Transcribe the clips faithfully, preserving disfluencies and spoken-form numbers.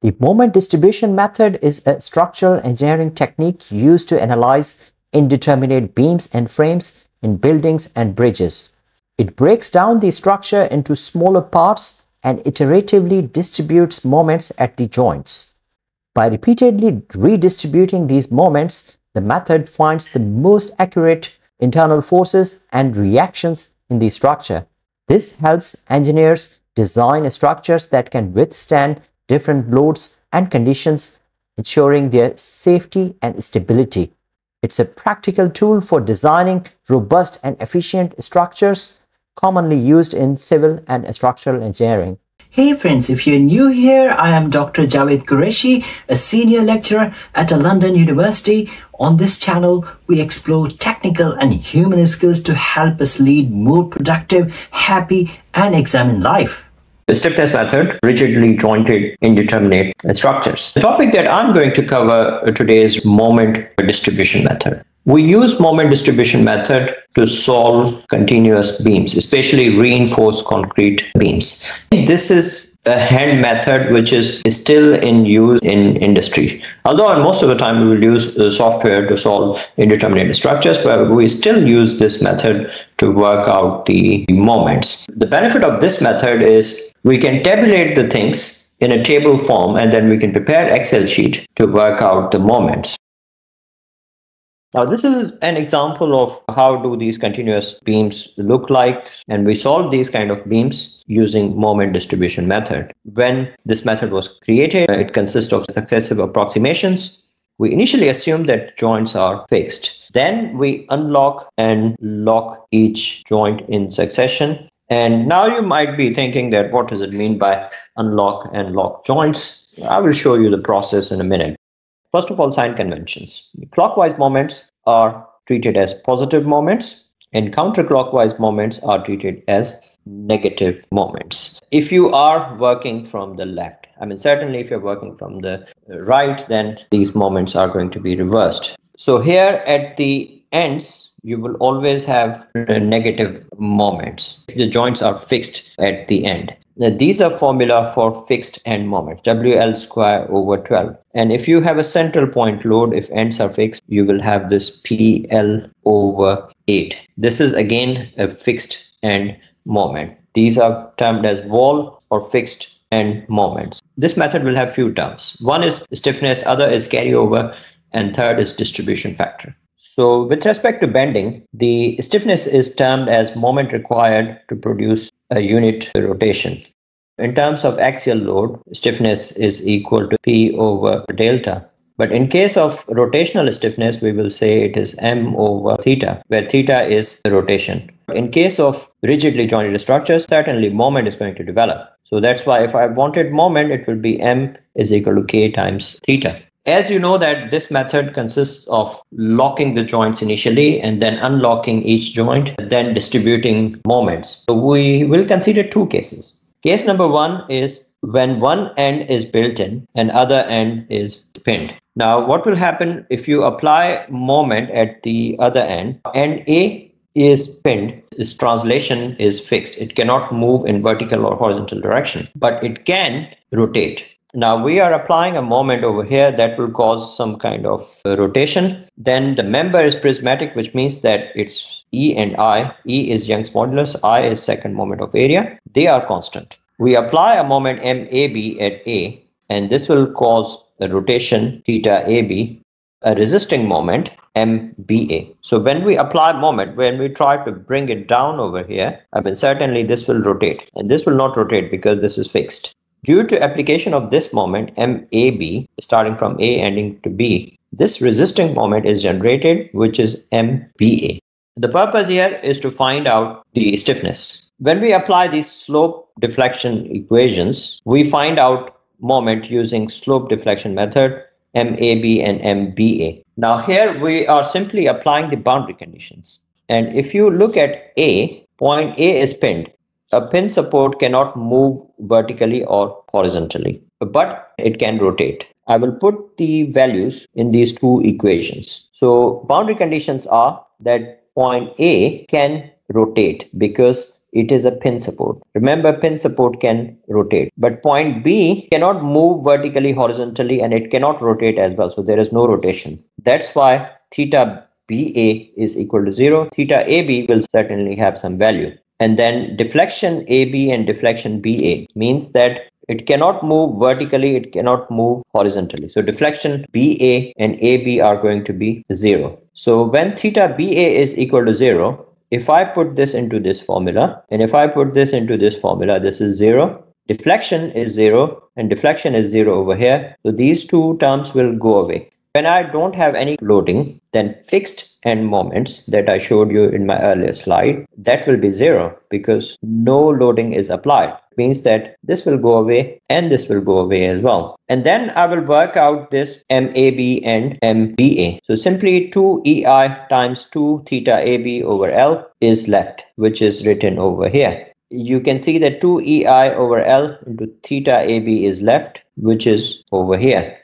The moment distribution method is a structural engineering technique used to analyze indeterminate beams and frames in buildings and bridges. It breaks down the structure into smaller parts and iteratively distributes moments at the joints. By repeatedly redistributing these moments, the method finds the most accurate internal forces and reactions in the structure. This helps engineers design structures that can withstand different loads and conditions, ensuring their safety and stability. It's a practical tool for designing robust and efficient structures, commonly used in civil and structural engineering. Hey friends, if you're new here, I am Doctor Jawed Qureshi, a senior lecturer at a London university. On this channel, we explore technical and human skills to help us lead more productive, happy, and examine life. The stiffness method, rigidly jointed, indeterminate structures. The topic that I'm going to cover today is moment distribution method. We use moment distribution method to solve continuous beams, especially reinforced concrete beams. This is a hand method which is still in use in industry. Although most of the time we will use the software to solve indeterminate structures, but we still use this method to work out the moments. The benefit of this method is we can tabulate the things in a table form, and then we can prepare Excel sheet to work out the moments. Now, this is an example of how do these continuous beams look like, and we solve these kind of beams using moment distribution method. When this method was created, it consists of successive approximations. We initially assume that joints are fixed. Then we unlock and lock each joint in succession. And now you might be thinking that what does it mean by unlock and lock joints? I will show you the process in a minute. First of all, sign conventions. Clockwise moments are treated as positive moments and counterclockwise moments are treated as negative moments. If you are working from the left, I mean, certainly if you're working from the right, then these moments are going to be reversed. So here at the ends, you will always have negative moments if the joints are fixed at the end. Now, these are formula for fixed end moments, W L square over twelve. And if you have a central point load, if ends are fixed, you will have this P L over eight. This is again a fixed end moment. These are termed as wall or fixed end moments. This method will have few terms. One is stiffness, other is carryover, and third is distribution factor. So with respect to bending, the stiffness is termed as moment required to produce a unit rotation. In terms of axial load, stiffness is equal to P over delta. But in case of rotational stiffness, we will say it is M over theta, where theta is the rotation. In case of rigidly jointed structures, certainly moment is going to develop. So that's why if I wanted moment, it will be M is equal to K times theta. As you know that this method consists of locking the joints initially and then unlocking each joint, then distributing moments. So we will consider two cases. Case number one is when one end is built in and other end is pinned. Now what will happen if you apply moment at the other end? End A is pinned. Its translation is fixed. It cannot move in vertical or horizontal direction, but it can rotate. Now we are applying a moment over here that will cause some kind of uh, rotation. Then the member is prismatic, which means that it's E and I. E is Young's modulus, I is second moment of area. They are constant. We apply a moment M A B at A, and this will cause the rotation theta A B, a resisting moment M B A. So when we apply moment, when we try to bring it down over here, I mean, certainly this will rotate, and this will not rotate because this is fixed. Due to application of this moment M A B, starting from A ending to B, this resisting moment is generated, which is M B A. The purpose here is to find out the stiffness. When we apply these slope deflection equations, we find out moment using slope deflection method M A B and M B A. Now here we are simply applying the boundary conditions. And if you look at A, point A is pinned. A pin support cannot move vertically or horizontally, but it can rotate. I will put the values in these two equations. So boundary conditions are that point A can rotate because it is a pin support. Remember, pin support can rotate, but point B cannot move vertically, horizontally, and it cannot rotate as well. So there is no rotation. That's why theta B A is equal to zero. Theta A B will certainly have some value. And then deflection A B and deflection B A means that it cannot move vertically, it cannot move horizontally. So deflection B A and A B are going to be zero. So when theta B A is equal to zero, if I put this into this formula, and if I put this into this formula, this is zero. Deflection is zero and deflection is zero over here. So these two terms will go away. When I don't have any loading, then fixed end moments that I showed you in my earlier slide, that will be zero because no loading is applied. It means that this will go away and this will go away as well. And then I will work out this M A B and M B A. So simply two E I times two theta A B over L is left, which is written over here. You can see that two E I over L into theta A B is left, which is over here.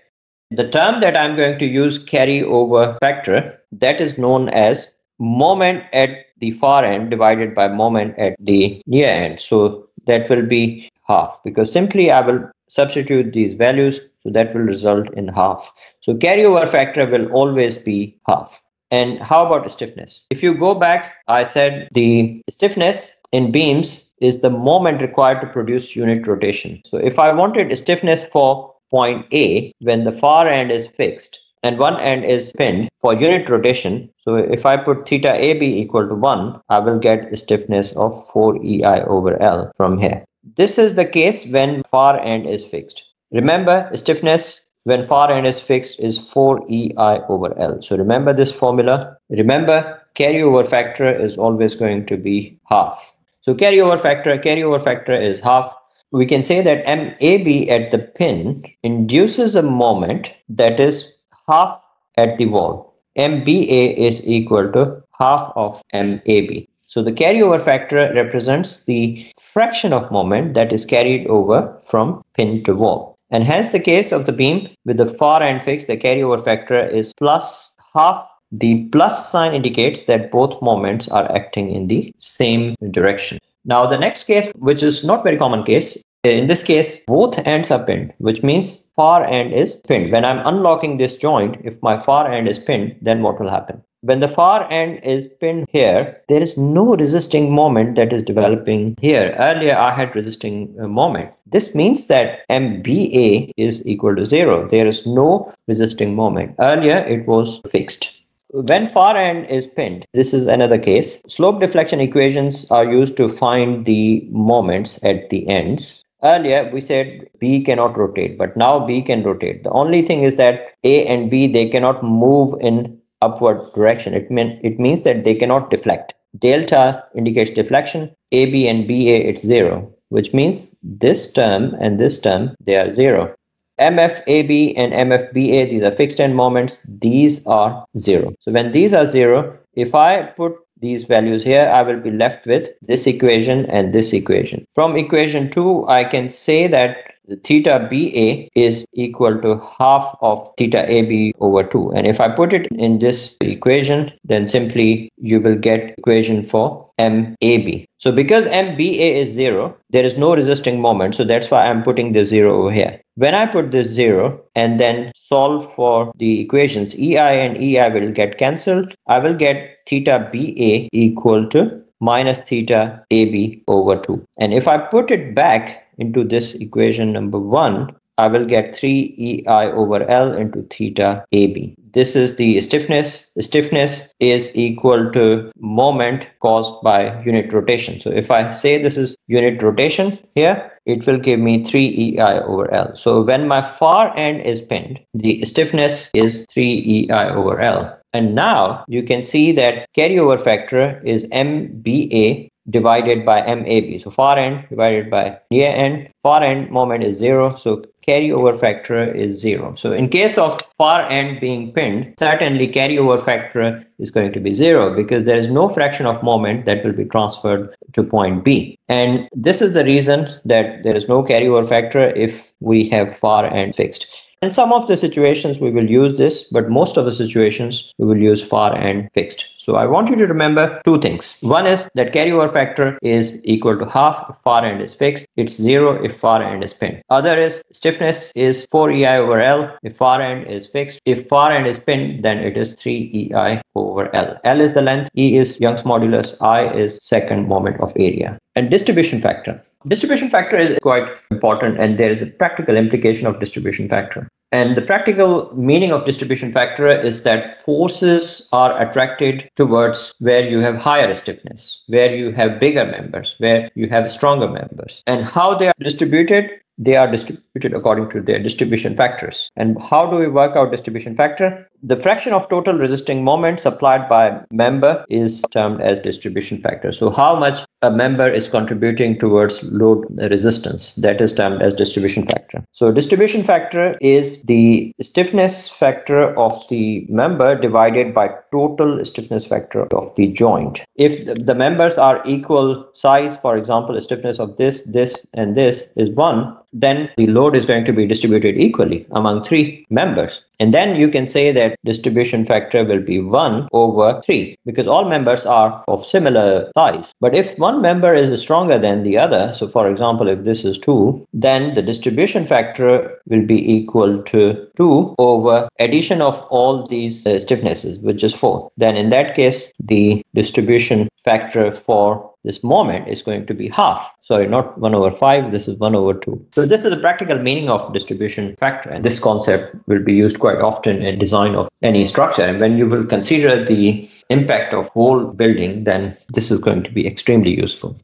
The term that I'm going to use, carryover factor, that is known as moment at the far end divided by moment at the near end. So that will be half, because simply I will substitute these values. So that will result in half. So carryover factor will always be half. And how about stiffness? If you go back, I said the stiffness in beams is the moment required to produce unit rotation. So if I wanted stiffness for point A, when the far end is fixed and one end is pinned for unit rotation, so if I put theta A B equal to one, I will get stiffness of four E I over L from here. This is the case when far end is fixed. Remember, stiffness when far end is fixed is four E I over L. So remember this formula. Remember, carryover factor is always going to be half. So carryover factor, carryover factor is half. We can say that M A B at the pin induces a moment that is half at the wall. M B A is equal to half of M A B. So the carryover factor represents the fraction of moment that is carried over from pin to wall. And hence the case of the beam with the far end fixed, the carryover factor is plus half. The plus sign indicates that both moments are acting in the same direction. Now the next case, which is not very common case, in this case both ends are pinned, which means far end is pinned. When I'm unlocking this joint, if my far end is pinned, then what will happen? When the far end is pinned here, there is no resisting moment that is developing here. Earlier I had resisting moment. This means that M B A is equal to zero. There is no resisting moment. Earlier it was fixed. When far end is pinned, this is another case. Slope deflection equations are used to find the moments at the ends. Earlier, we said B cannot rotate, but now B can rotate. The only thing is that A and B, they cannot move in upward direction. It, mean, it means that they cannot deflect. Delta indicates deflection. A B and B A, it's zero, which means this term and this term, they are zero. M F A B and M F B A, these are fixed end moments, these are zero. So when these are zero, if I put these values here, I will be left with this equation and this equation. From equation two, I can say that theta B A is equal to half of theta A B over two. And if I put it in this equation, then simply you will get equation for M A B. So because M B A is zero, there is no resisting moment. So that's why I'm putting the zero over here. When I put this zero and then solve for the equations, E I and E I will get cancelled. I will get theta B A equal to minus theta A B over two. And if I put it back into this equation number one, I will get three E I over L into theta A B. This is the stiffness. The stiffness is equal to moment caused by unit rotation. So if I say this is unit rotation here, it will give me three E I over L. So when my far end is pinned, the stiffness is three E I over L. And now you can see that carryover factor is M B A divided by M A B. So far end divided by near end. Far end moment is zero. So carryover factor is zero. So in case of far end being pinned, certainly carryover factor is going to be zero because there is no fraction of moment that will be transferred to point B. And this is the reason that there is no carryover factor if we have far end fixed. And some of the situations we will use this, but most of the situations we will use far end fixed. So I want you to remember two things. One is that carryover factor is equal to half if far end is fixed. It's zero if far end is pinned. Other is stiffness is four E I over L if far end is fixed. If far end is pinned, then it is three E I over L. L is the length, E is Young's modulus, I is second moment of area. And distribution factor. Distribution factor is quite important, and there is a practical implication of distribution factor. And the practical meaning of distribution factor is that forces are attracted towards where you have higher stiffness, where you have bigger members, where you have stronger members. And how they are distributed? They are distributed according to their distribution factors. And how do we work out distribution factor? The fraction of total resisting moments applied by member is termed as distribution factor. So how much a member is contributing towards load resistance, that is termed as distribution factor. So distribution factor is the stiffness factor of the member divided by total stiffness factor of the joint. If the members are equal size, for example, the stiffness of this, this, and this is one, then the load is going to be distributed equally among three members. And then you can say that distribution factor will be one over three because all members are of similar size. But if one member is stronger than the other, so for example, if this is two, then the distribution factor will be equal to two over addition of all these uh, stiffnesses, which is four. Then in that case, the distribution factor for this moment is going to be half. Sorry, not one over five, this is one over two. So this is the practical meaning of distribution factor, and this concept will be used quite often in design of any structure. And when you will consider the impact of whole building, then this is going to be extremely useful.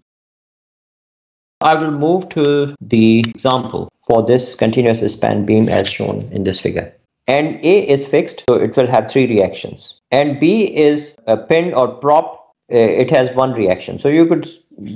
I will move to the example for this continuous span beam as shown in this figure. And A is fixed, so it will have three reactions. And B is a pin or prop. It has one reaction. So you could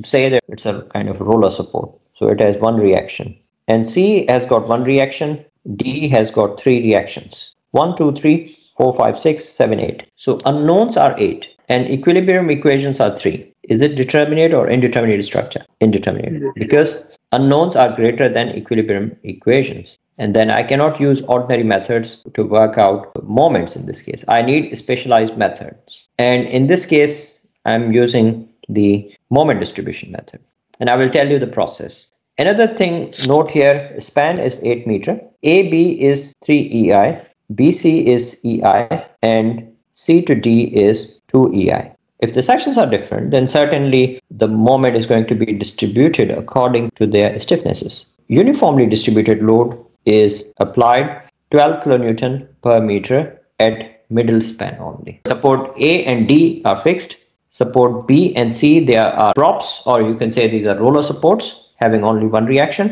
say that it's a kind of roller support. So it has one reaction. And C has got one reaction. D has got three reactions. one, two, three, four, five, six, seven, eight. So unknowns are eight. And equilibrium equations are three. Is it determinate or indeterminate structure? Indeterminate. Because unknowns are greater than equilibrium equations. And then I cannot use ordinary methods to work out moments in this case. I need specialized methods. And in this case, I'm using the moment distribution method, and I will tell you the process. Another thing, note here, span is eight meter, A B is three E I, B C is E I, and C to D is two E I. If the sections are different, then certainly the moment is going to be distributed according to their stiffnesses. Uniformly distributed load is applied twelve kilonewton per meter at middle span only. Support A and D are fixed. Support B and C, there are props, or you can say these are roller supports having only one reaction.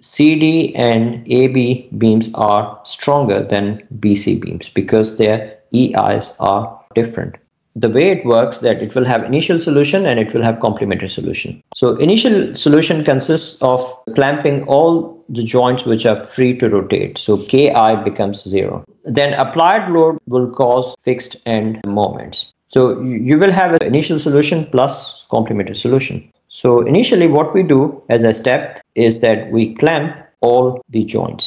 C D and A B beams are stronger than B C beams because their E Is are different. The way it works that it will have initial solution and it will have complementary solution. So initial solution consists of clamping all the joints which are free to rotate. So K I becomes zero. Then applied load will cause fixed end moments. So you will have an initial solution plus complementary solution. So initially what we do as a step is that we clamp all the joints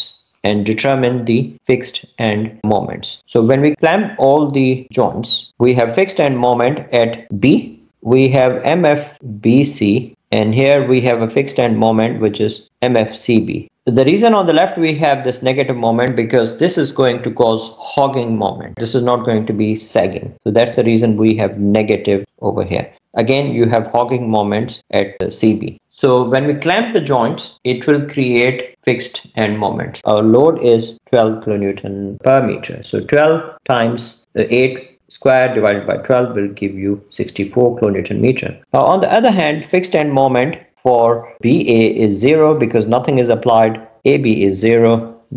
and determine the fixed end moments. So when we clamp all the joints, we have fixed end moment at B, we have M F B C, and here we have a fixed end moment which is M F C B. The reason on the left we have this negative moment because this is going to cause hogging moment. This is not going to be sagging. So that's the reason we have negative over here. Again, you have hogging moments at C B. So when we clamp the joints, it will create fixed end moments. Our load is twelve kilonewton per meter. So twelve times the eight squared divided by twelve will give you sixty-four kilonewton meter. Now on the other hand, fixed end moment for B A is zero because nothing is applied, A B is zero,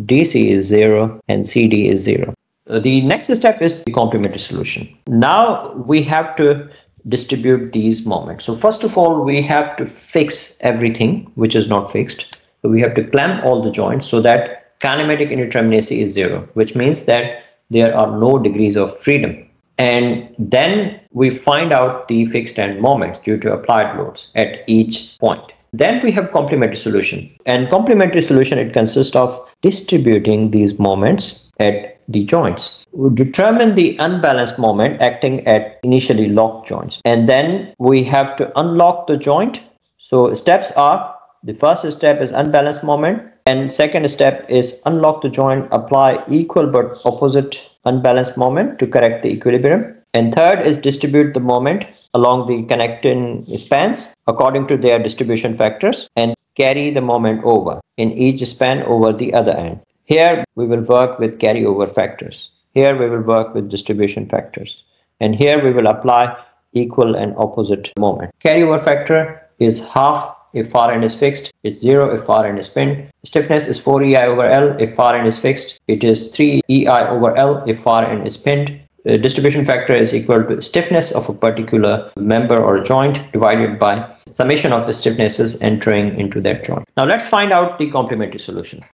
D C is zero, and C D is zero. The next step is the complementary solution. Now we have to distribute these moments. So first of all, we have to fix everything which is not fixed. So we have to clamp all the joints so that kinematic indeterminacy is zero, which means that there are no degrees of freedom. And then we find out the fixed end moments due to applied loads at each point. Then we have complementary solution, and complementary solution, it consists of distributing these moments at the joints. We determine the unbalanced moment acting at initially locked joints, and then we have to unlock the joint. So steps are, the first step is unbalanced moment, and second step is unlock the joint, apply equal but opposite unbalanced moment to correct the equilibrium. And third is distribute the moment along the connecting spans according to their distribution factors and carry the moment over in each span over the other end. Here we will work with carryover factors. Here we will work with distribution factors. And here we will apply equal and opposite moment. Carryover factor is half if far end is fixed, it's zero if far end is pinned. Stiffness is four E I over L if far end is fixed, it is three E I over L if far end is pinned. The distribution factor is equal to stiffness of a particular member or joint divided by summation of the stiffnesses entering into that joint. Now let's find out the complementary solution.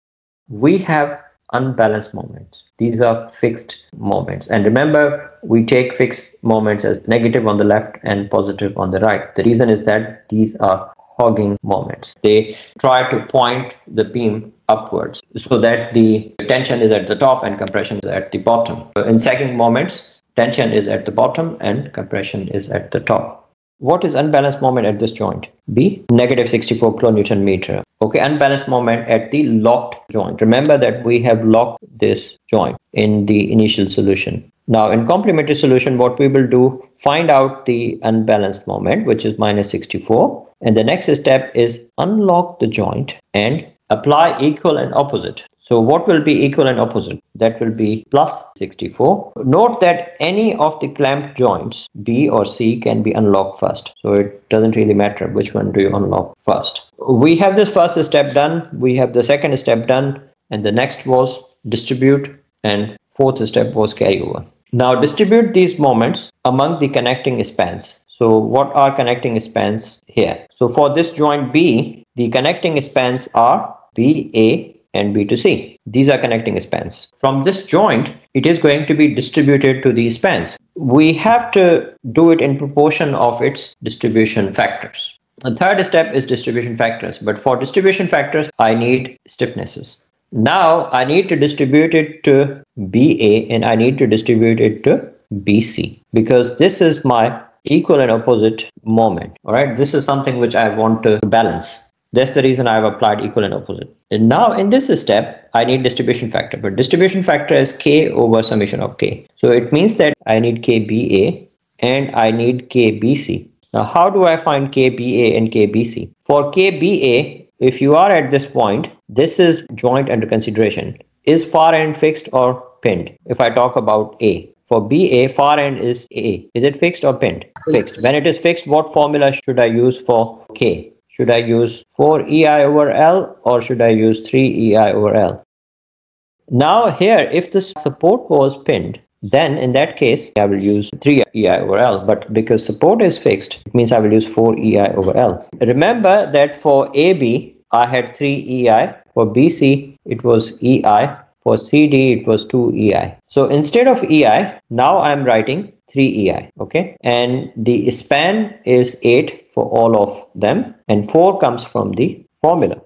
We have unbalanced moments. These are fixed moments. And remember, we take fixed moments as negative on the left and positive on the right. The reason is that these are hogging moments. They try to point the beam upwards so that the tension is at the top and compression is at the bottom. In sagging moments, tension is at the bottom and compression is at the top. What is unbalanced moment at this joint? B, negative sixty-four kilonewton meter. Okay, unbalanced moment at the locked joint. Remember that we have locked this joint in the initial solution. Now in complementary solution, what we will do, find out the unbalanced moment, which is minus sixty-four. And the next step is unlock the joint and apply equal and opposite. So what will be equal and opposite? That will be plus sixty-four. Note that any of the clamped joints, B or C, can be unlocked first. So it doesn't really matter which one do you unlock first. We have this first step done. We have the second step done. And the next was distribute, and fourth step was carryover. Now distribute these moments among the connecting spans. So what are connecting spans here? So for this joint B, the connecting spans are B A and B to C. These are connecting spans. From this joint, it is going to be distributed to these spans. We have to do it in proportion of its distribution factors. The third step is distribution factors. But for distribution factors, I need stiffnesses. Now I need to distribute it to B A and I need to distribute it to B C, because this is my equal and opposite moment. All right, this is something which I want to balance. That's the reason I've applied equal and opposite. And now in this step, I need distribution factor, but distribution factor is K over summation of K. So it means that I need K B A and I need K B C. Now, how do I find K B A and K B C? For K B A, if you are at this point, this is joint under consideration. Is far end fixed or pinned? If I talk about A. For B A, far end is A. Is it fixed or pinned? Fixed. When it is fixed, what formula should I use for K? Should I use four E I over L or should I use three E I over L? Now here, if the support was pinned, then in that case, I will use three E I over L. But because support is fixed, it means I will use four E I over L. Remember that for A B, I had three E I. For B C, it was E I. For C D, it was two E I. So instead of E I, now I'm writing three E I, okay? And the span is eight for all of them, and four comes from the formula.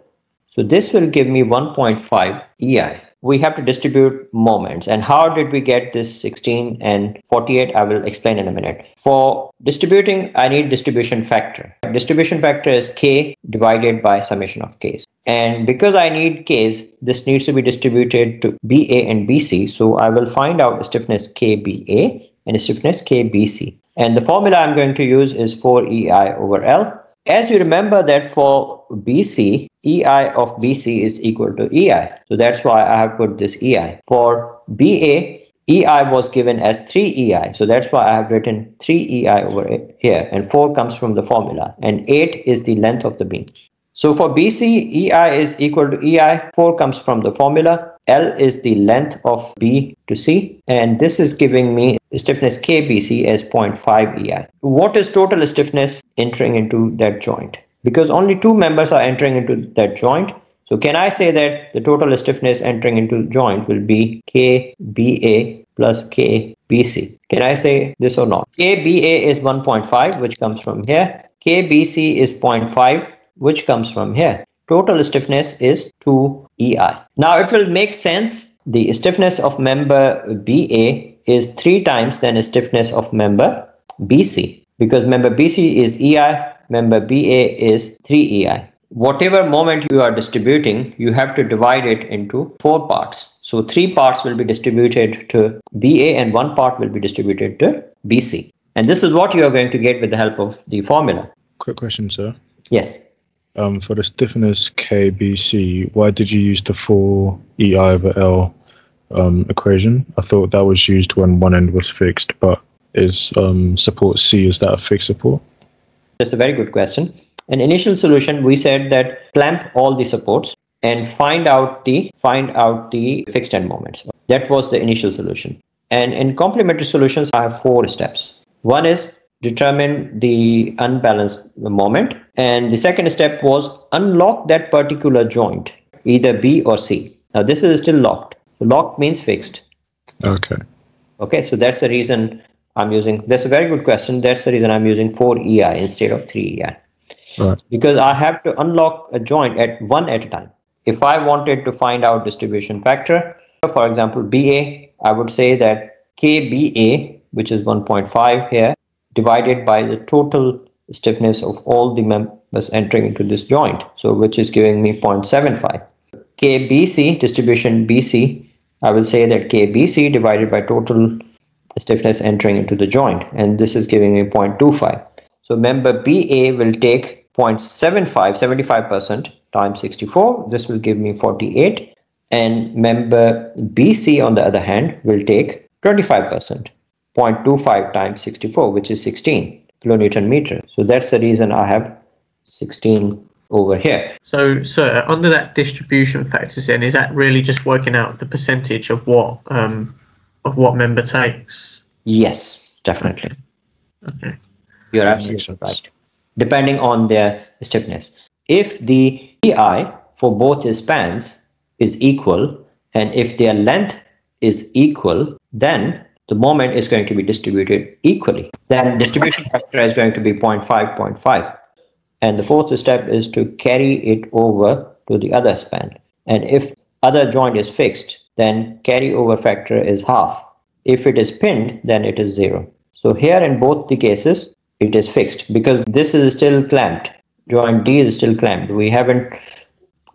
So this will give me one point five E I. We have to distribute moments. And how did we get this sixteen and forty-eight? I will explain in a minute. For distributing, I need distribution factor. Distribution factor is K divided by summation of Ks. And because I need Ks, this needs to be distributed to B A and B C. So I will find out stiffness K B A and stiffness K B C. And the formula I'm going to use is four E I over L. As you remember that for B C, E I of B C is equal to E I. So that's why I have put this E I. For B A, E I was given as three E I. So that's why I have written three E I over eight here. And four comes from the formula. And eight is the length of the beam. So for B C, E I is equal to E I, four comes from the formula, L is the length of B to C, and this is giving me stiffness K B C as zero point five E I. What is total stiffness entering into that joint? Because only two members are entering into that joint, so can I say that the total stiffness entering into joint will be K B A plus K B C? Can I say this or not? K B A is one point five, which comes from here. K B C is zero point five. which comes from here. Total stiffness is two E I. Now it will make sense. The stiffness of member B A is three times than the stiffness of member B C, because member B C is E I, member B A is three E I. Whatever moment you are distributing, you have to divide it into four parts. So three parts will be distributed to B A and one part will be distributed to B C. And this is what you are going to get with the help of the formula. Quick question, sir. Yes. Um, for the stiffness K B C, why did you use the four E I over L um, equation? I thought that was used when one end was fixed, but is um, support C, is that a fixed support? That's a very good question. In initial solution, we said that clamp all the supports and find out the find out the fixed end moments. That was the initial solution. And in complementary solutions, I have four steps. One is determine the unbalanced moment. And the second step was unlock that particular joint, either B or C. Now this is still locked. Locked means fixed. Okay. Okay, so that's the reason I'm using, that's a very good question. That's the reason I'm using four E I instead of three E I. Right. Because I have to unlock a joint at one at a time. If I wanted to find out distribution factor, for example, B A, I would say that K B A, which is one point five here, divided by the total stiffness of all the members entering into this joint, so which is giving me zero point seven five. K B C, distribution B C, I will say that K B C divided by total stiffness entering into the joint, and this is giving me zero point two five. So member B A will take zero point seven five, seventy-five percent times sixty-four, this will give me forty-eight, and member B C on the other hand will take twenty-five percent. zero point two five times sixty-four, which is sixteen kilonewton meter. So that's the reason I have sixteen over here. So, sir, under that distribution factors, then is that really just working out the percentage of what um, of what member takes? Yes, definitely. Okay, okay. You're absolutely right. Depending on their stiffness, if the E I for both spans is equal, and if their length is equal, then the moment is going to be distributed equally. Then distribution factor is going to be zero point five, zero point five. And the fourth step is to carry it over to the other span. And if other joint is fixed, then carryover factor is half. If it is pinned, then it is zero. So here in both the cases, it is fixed because this is still clamped. Joint D is still clamped. We haven't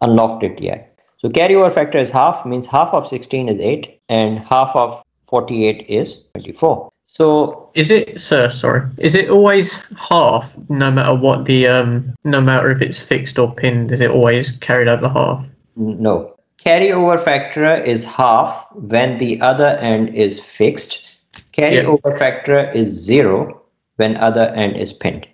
unlocked it yet. So carryover factor is half, means half of sixteen is eight and half of forty-eight is twenty-four. So is it, sir, sorry, is it always half no matter what the um no matter if it's fixed or pinned? Is it always carried over half? No, carryover factor is half when the other end is fixed. Carryover yeah. factor is zero when other end is pinned.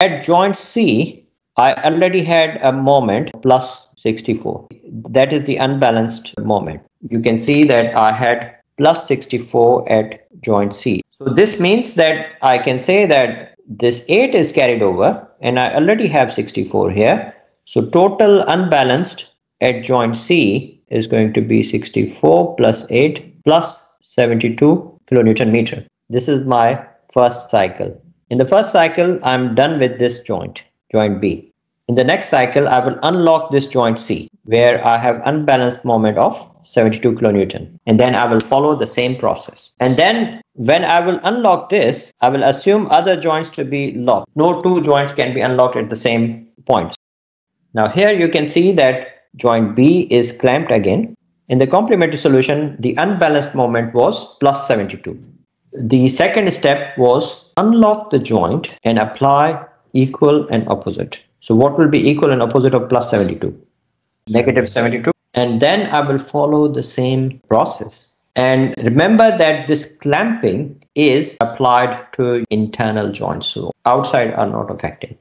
At joint C, I already had a moment plus sixty-four. That is the unbalanced moment. You can see that I had plus sixty-four at joint C. So this means that I can say that this eight is carried over and I already have sixty-four here. So total unbalanced at joint C is going to be sixty-four plus eight plus seventy-two kilonewton meter. This is my first cycle. In the first cycle, I'm done with this joint, joint B. In the next cycle, I will unlock this joint C where I have unbalanced moment of seventy-two kilonewton, and then I will follow the same process. And then when I will unlock this, I will assume other joints to be locked. No two joints can be unlocked at the same point. Now here you can see that joint B is clamped again. In the complementary solution, the unbalanced moment was plus seventy-two. The second step was unlock the joint and apply equal and opposite. So what will be equal and opposite of plus seventy-two? Negative seventy-two. And then I will follow the same process. And remember that this clamping is applied to internal joints, so outside are not affected.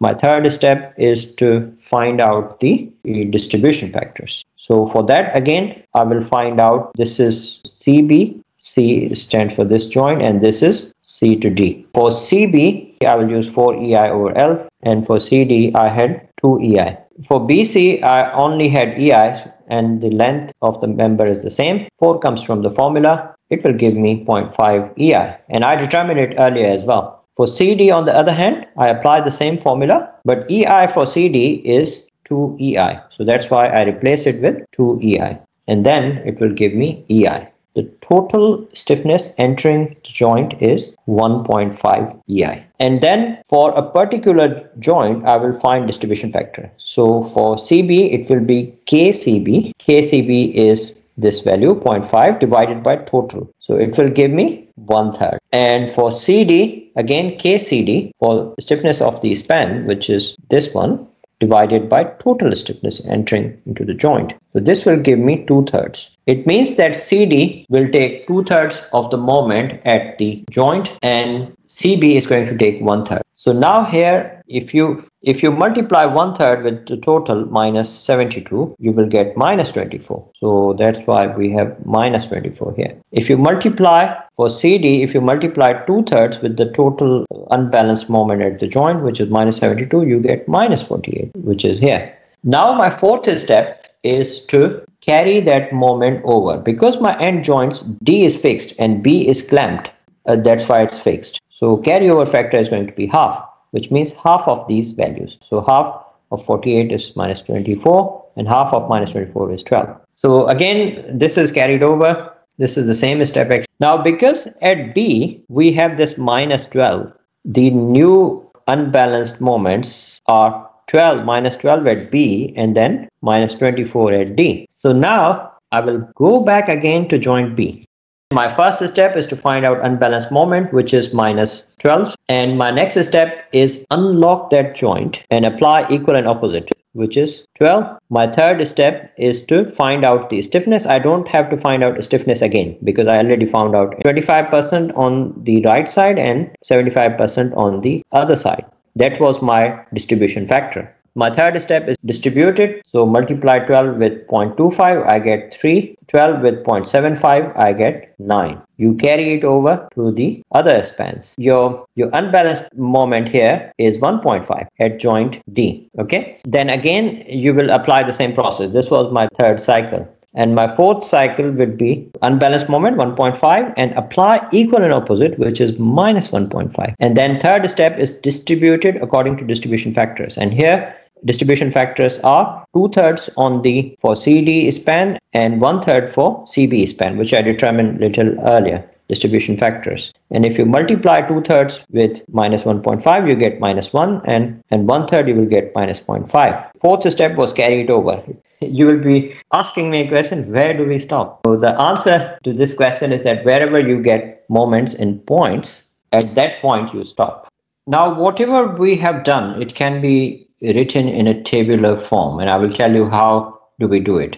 My third step is to find out the distribution factors. So for that, again, I will find out this is C B. C stands for this joint and this is C to D. For C B, I will use four E I over L, and for C D, I had two E I. For B C, I only had E I and the length of the member is the same. four comes from the formula. It will give me zero point five E I, and I determined it earlier as well. For C D, on the other hand, I apply the same formula, but E I for C D is two E I. So that's why I replace it with two E I. And then it will give me E I. The total stiffness entering the joint is one point five E I. And then for a particular joint, I will find distribution factor. So for C B, it will be K C B. K C B is this value, zero point five divided by total. So it will give me one third. And for C D, again, K C D, for stiffness of the span, which is this one, divided by total stiffness entering into the joint. So this will give me two-thirds. It means that C D will take two-thirds of the moment at the joint and C B is going to take one-third. So now here, if you if you multiply one-third with the total minus seventy-two, you will get minus twenty-four. So that's why we have minus twenty-four here. If you multiply for C D, if you multiply two-thirds with the total unbalanced moment at the joint, which is minus seventy-two, you get minus forty-eight, which is here. Now my fourth step is to carry that moment over. Because my end joints D is fixed and B is clamped, uh, that's why it's fixed. So carryover factor is going to be half, which means half of these values. So half of forty-eight is minus twenty-four and half of minus twenty-four is twelve. So again, this is carried over. This is the same step. Now, because at B, we have this minus twelve, the new unbalanced moments are twelve minus twelve at B and then minus twenty-four at D. So now I will go back again to joint B. My first step is to find out unbalanced moment, which is minus twelve. And my next step is unlock that joint and apply equal and opposite, which is twelve. My third step is to find out the stiffness. I don't have to find out stiffness again because I already found out twenty-five percent on the right side and seventy-five percent on the other side. That was my distribution factor. My third step is distributed. So multiply twelve with zero point two five, I get three. twelve with zero point seven five, I get nine. You carry it over to the other spans. Your, your unbalanced moment here is one point five at joint D. Okay. Then again, you will apply the same process. This was my third cycle. And my fourth cycle would be unbalanced moment one point five and apply equal and opposite, which is minus one point five. And then third step is distributed according to distribution factors. And here distribution factors are two-thirds on the for C D span and one-third for C B span, which I determined little earlier, distribution factors. And if you multiply two-thirds with minus one point five, you get minus one, and, and one-third you will get minus zero point five. Fourth step was carried over. You will be asking me a question, where do we stop? So the answer to this question is that wherever you get moments and points, at that point you stop. Now, whatever we have done, it can be written in a tabular form, and I will tell you how do we do it.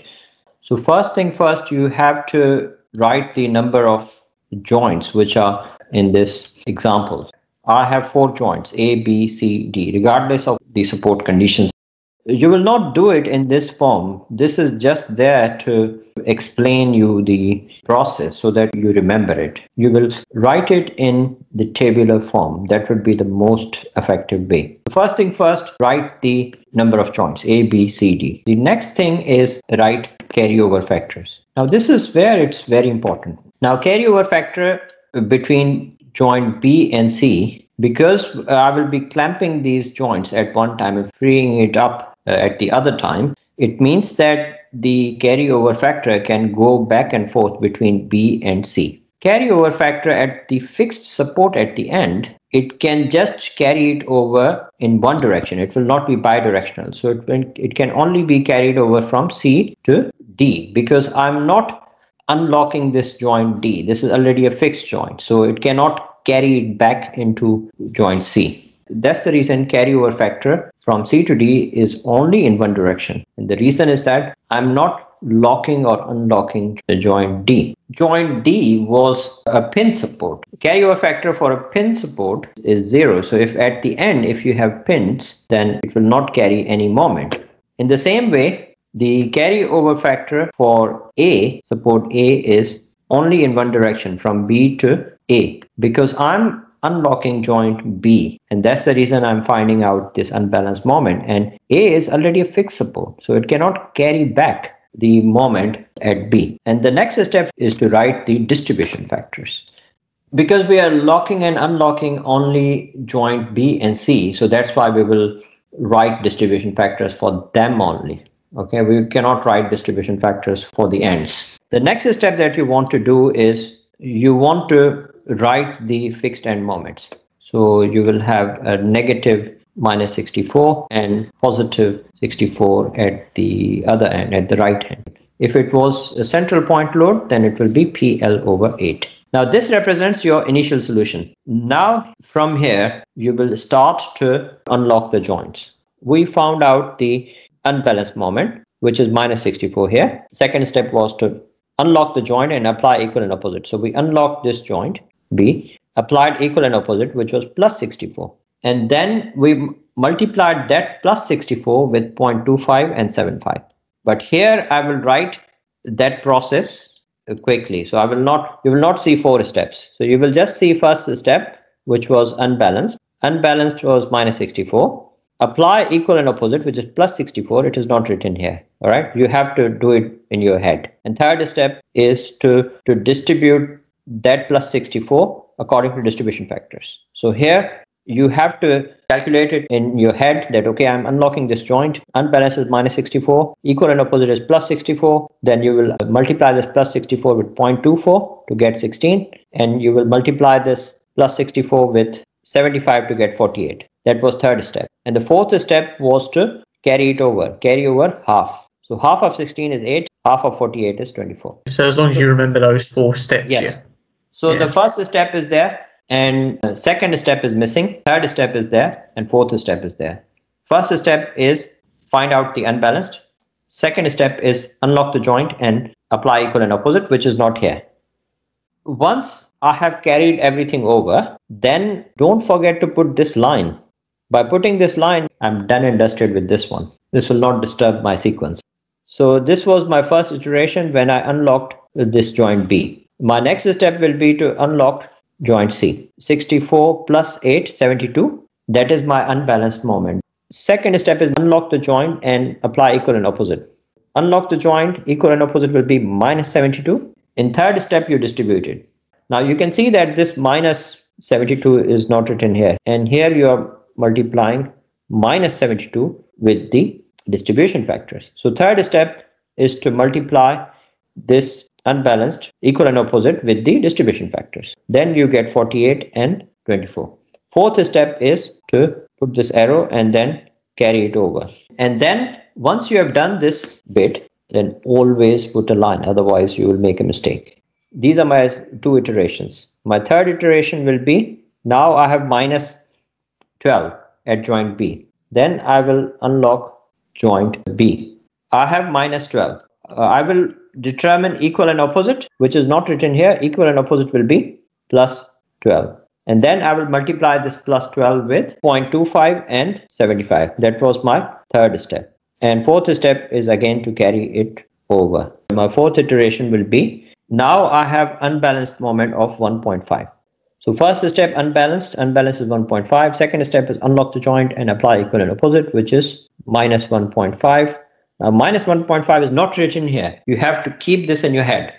So first thing first, you have to write the number of joints which are in this example. I have four joints, A, B, C, D, regardless of the support conditions. You will not do it in this form. This is just there to explain you the process so that you remember it. You will write it in the tabular form. That would be the most effective way. First thing first, write the number of joints, A, B, C, D. The next thing is write carryover factors. Now, this is where it's very important. Now, carryover factor between joint B and C, because I will be clamping these joints at one time and freeing it up at the other time, it means that the carryover factor can go back and forth between B and C. Carryover factor at the fixed support at the end, it can just carry it over in one direction. It will not be bidirectional. So it can, it can only be carried over from C to D because I'm not unlocking this joint D. This is already a fixed joint. So it cannot carry it back into joint C. That's the reason carryover factor from C to D is only in one direction. And the reason is that I'm not locking or unlocking the joint D. Joint D was a pin support. Carryover factor for a pin support is zero. So if at the end, if you have pins, then it will not carry any moment. In the same way, the carryover factor for A, support A, is only in one direction from B to A because I'm unlocking joint B, and that's the reason I'm finding out this unbalanced moment, and A is already a fixed support, so it cannot carry back the moment at B. And the next step is to write the distribution factors. because we are locking and unlocking only joint B and C, so that's why we will write distribution factors for them only. Okay, we cannot write distribution factors for the ends. The next step that you want to do is you want to write the fixed end moments. So you will have a negative minus sixty-four and positive sixty-four at the other end, at the right hand. If it was a central point load, then it will be P L over eight. Now this represents your initial solution. Now from here, you will start to unlock the joints. We found out the unbalanced moment, which is minus sixty-four here. Second step was to unlock the joint and apply equal and opposite. So we unlocked this joint B, applied equal and opposite, which was plus sixty-four. And then we multiplied that plus sixty-four with zero point two five and seven point five. But here I will write that process quickly, so I will not you will not see four steps, so you will just see first step, which was unbalanced. Unbalanced was minus sixty-four, apply equal and opposite, which is plus sixty-four. It is not written here. All right, you have to do it in your head. And third step is to to distribute that plus sixty-four according to distribution factors. So here you have to calculate it in your head that, okay, I'm unlocking this joint. Unbalanced is minus sixty-four. Equal and opposite is plus sixty-four. Then you will multiply this plus sixty-four with zero point two four to get sixteen. And you will multiply this plus sixty-four with seventy-five to get forty-eight. That was third step. And the fourth step was to carry it over. Carry over half. So half of sixteen is eight. Half of forty-eight is twenty-four. So as long as you remember those four steps. Yes. Yeah. So yeah. The first step is there. And second step is missing, third step is there, and fourth step is there. First step is find out the unbalanced. Second step is unlock the joint and apply equal and opposite, which is not here. Once I have carried everything over, then don't forget to put this line. By putting this line, I'm done and dusted with this one. This will not disturb my sequence. So this was my first iteration when I unlocked this joint B. My next step will be to unlock joint C. sixty-four plus eight, seventy-two. That is my unbalanced moment. Second step is unlock the joint and apply equal and opposite. Unlock the joint, equal and opposite will be minus seventy-two. In third step, you distribute it. Now you can see that this minus seventy-two is not written here. And here you are multiplying minus seventy-two with the distribution factors. So third step is to multiply this unbalanced, equal and opposite with the distribution factors. Then you get forty-eight and twenty-four. Fourth step is to put this arrow and then carry it over. And then once you have done this bit, then always put a line, otherwise you will make a mistake. These are my two iterations. My third iteration will be, now I have minus twelve at joint B. Then I will unlock joint B. I have minus twelve. Uh, I will determine equal and opposite, which is not written here. Equal and opposite will be plus twelve. And then I will multiply this plus twelve with zero point two five and seventy-five. That was my third step. And fourth step is again to carry it over. My fourth iteration will be, now I have unbalanced moment of one point five. So first step unbalanced, unbalanced is one point five. Second step is unlock the joint and apply equal and opposite, which is minus one point five. Now, minus one point five is not written here. You have to keep this in your head.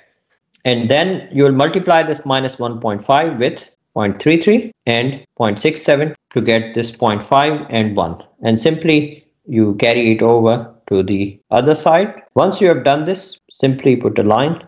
And then you will multiply this minus one point five with zero point three three and zero point six seven to get this zero point five and one. And simply you carry it over to the other side. Once you have done this, simply put a line.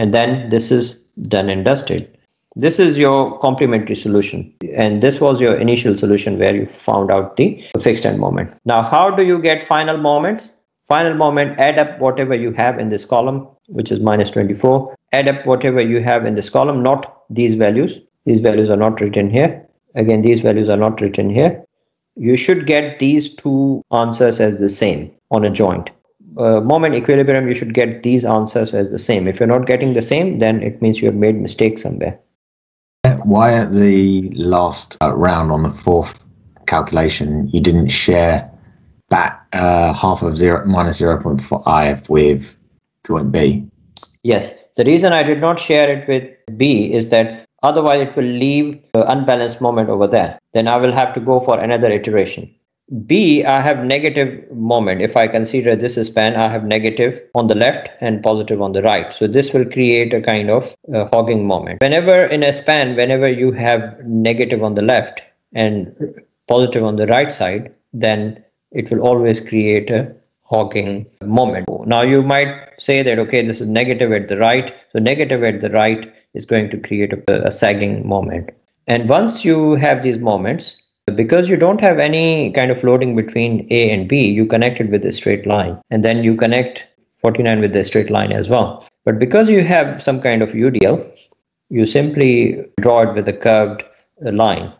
And then this is done and dusted. This is your complementary solution. And this was your initial solution where you found out the fixed end moment. Now, how do you get final moments? Final moment, add up whatever you have in this column, which is minus twenty-four. Add up whatever you have in this column, not these values. These values are not written here. Again, these values are not written here. You should get these two answers as the same on a joint. Uh, moment equilibrium, you should get these answers as the same. If you're not getting the same, then it means you have made mistakes somewhere. Why at the last uh, round on the fourth calculation, you didn't share back uh, half of zero minus zero point five with joint B? Yes, the reason I did not share it with B is that otherwise it will leave the unbalanced moment over there. Then I will have to go for another iteration. B, I have negative moment. If I consider this span, I have negative on the left and positive on the right. So this will create a kind of uh, hogging moment. Whenever in a span, whenever you have negative on the left and positive on the right side, then it will always create a hogging moment. Now you might say that, okay, this is negative at the right. So negative at the right is going to create a, a sagging moment. And once you have these moments, because you don't have any kind of loading between A and B, you connect it with a straight line, and then you connect forty-nine with the straight line as well. But because you have some kind of U D L, you simply draw it with a curved line.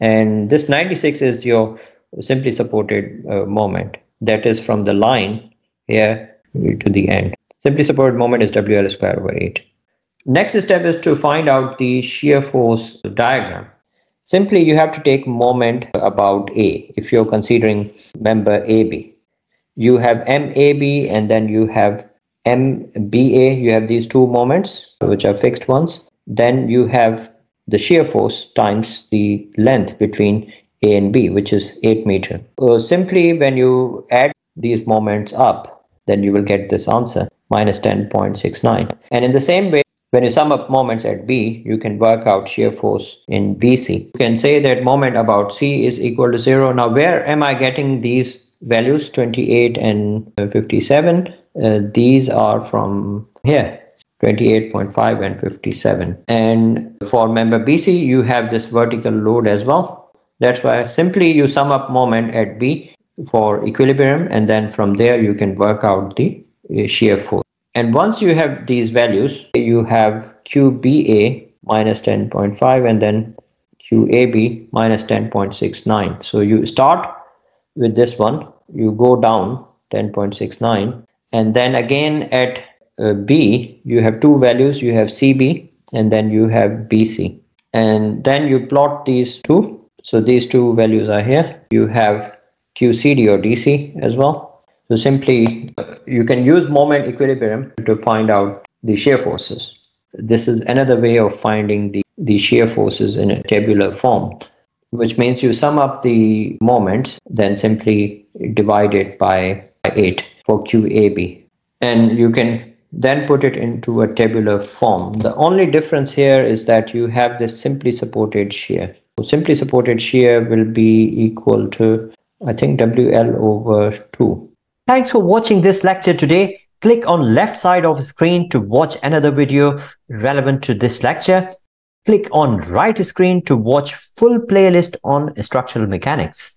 And this ninety-six is your simply supported uh, moment. That is from the line here to the end. Simply supported moment is W L square over eight. Next step is to find out the shear force diagram. Simply, you have to take moment about A. If you're considering member A B, you have M A B and then you have M B A. You have these two moments which are fixed ones. Then you have the shear force times the length between A and B, which is eight meters. Uh, simply, when you add these moments up, then you will get this answer, minus ten point six nine. And in the same way, when you sum up moments at B, you can work out shear force in B C. You can say that moment about C is equal to zero. Now, where am I getting these values, twenty-eight and fifty-seven? Uh, these are from here, twenty-eight point five and fifty-seven. And for member B C, you have this vertical load as well. That's why simply you sum up moment at B for equilibrium, and then from there you can work out the uh, shear force. And once you have these values, you have Q B A minus ten point five and then Q A B minus ten point six nine. So you start with this one, you go down ten point six nine, and then again at uh, B, you have two values, you have C B and then you have B C. And then you plot these two. So these two values are here. You have Q C D or D C as well. So simply, you can use moment equilibrium to find out the shear forces. This is another way of finding the, the shear forces in a tabular form, which means you sum up the moments, then simply divide it by eight for Q A B. And you can then put it into a tabular form. The only difference here is that you have this simply supported shear. So simply supported shear will be equal to, I think, W L over two. Thanks for watching this lecture today. Click on left side of the screen to watch another video relevant to this lecture. Click on right screen to watch full playlist on structural mechanics.